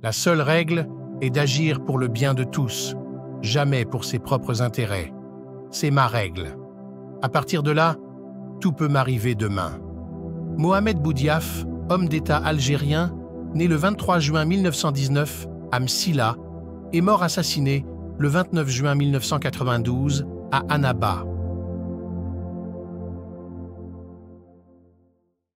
La seule règle est d'agir pour le bien de tous, jamais pour ses propres intérêts. C'est ma règle. À partir de là, tout peut m'arriver demain. Mohamed Boudiaf, homme d'État algérien, né le 23 juin 1919 à M'sila, est mort assassiné le 29 juin 1992 à Annaba.